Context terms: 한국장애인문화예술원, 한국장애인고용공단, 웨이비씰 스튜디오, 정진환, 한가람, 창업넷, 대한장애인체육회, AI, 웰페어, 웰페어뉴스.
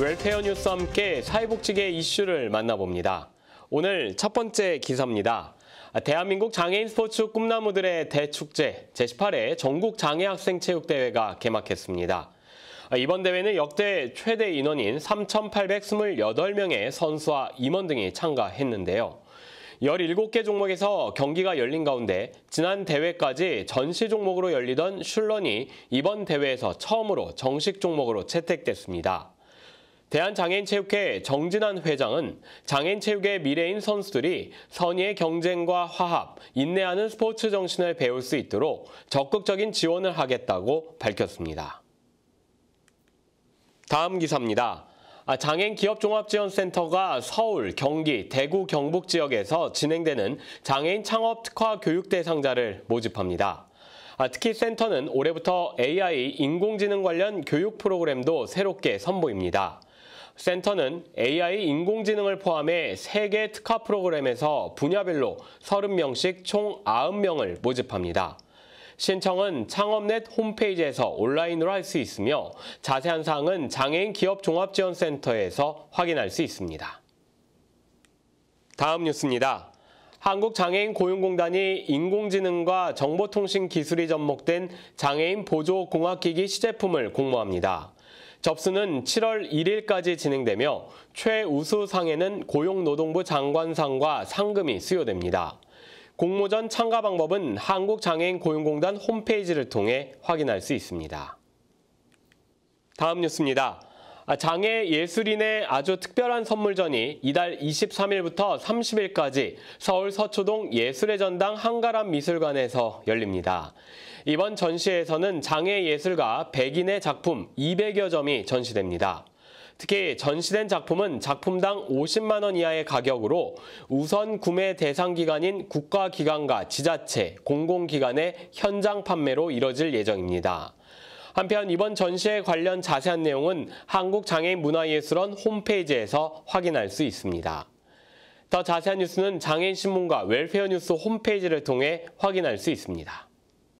웰페어 뉴스와 함께 사회복지계 이슈를 만나봅니다. 오늘 첫 번째 기사입니다. 대한민국 장애인 스포츠 꿈나무들의 대축제 제18회 전국 장애학생체육대회가 개막했습니다. 이번 대회는 역대 최대 인원인 3,828명의 선수와 임원 등이 참가했는데요. 17개 종목에서 경기가 열린 가운데 지난 대회까지 전시 종목으로 열리던 슐런이 이번 대회에서 처음으로 정식 종목으로 채택됐습니다. 대한장애인체육회 정진환 회장은 장애인체육의 미래인 선수들이 선의의 경쟁과 화합, 인내하는 스포츠 정신을 배울 수 있도록 적극적인 지원을 하겠다고 밝혔습니다. 다음 기사입니다. 장애인기업종합지원센터가 서울, 경기, 대구, 경북 지역에서 진행되는 장애인 창업 특화 교육 대상자를 모집합니다. 특히 센터는 올해부터 AI, 인공지능 관련 교육 프로그램도 새롭게 선보입니다. 센터는 AI, 인공지능을 포함해 3개 특화 프로그램에서 분야별로 30명씩 총 90명을 모집합니다. 신청은 창업넷 홈페이지에서 온라인으로 할 수 있으며 자세한 사항은 장애인기업종합지원센터에서 확인할 수 있습니다. 다음 뉴스입니다. 한국장애인고용공단이 인공지능과 정보통신 기술이 접목된 장애인 보조공학기기 시제품을 공모합니다. 접수는 7월 1일까지 진행되며 최우수상에는 고용노동부 장관상과 상금이 수여됩니다. 공모 전 참가 방법은 한국장애인고용공단 홈페이지를 통해 확인할 수 있습니다. 다음 뉴스입니다. 장애예술인의 아주 특별한 선물전이 이달 23일부터 30일까지 서울 서초동 예술의 전당 한가람 미술관에서 열립니다. 이번 전시회에서는 장애예술가 100인의 작품 200여 점이 전시됩니다. 특히 전시된 작품은 작품당 50만 원 이하의 가격으로 우선 구매 대상 기관인 국가기관과 지자체, 공공기관의 현장 판매로 이뤄질 예정입니다. 한편 이번 전시회 관련 자세한 내용은 한국장애인문화예술원 홈페이지에서 확인할 수 있습니다. 더 자세한 뉴스는 장애인신문과 웰페어뉴스 홈페이지를 통해 확인할 수 있습니다.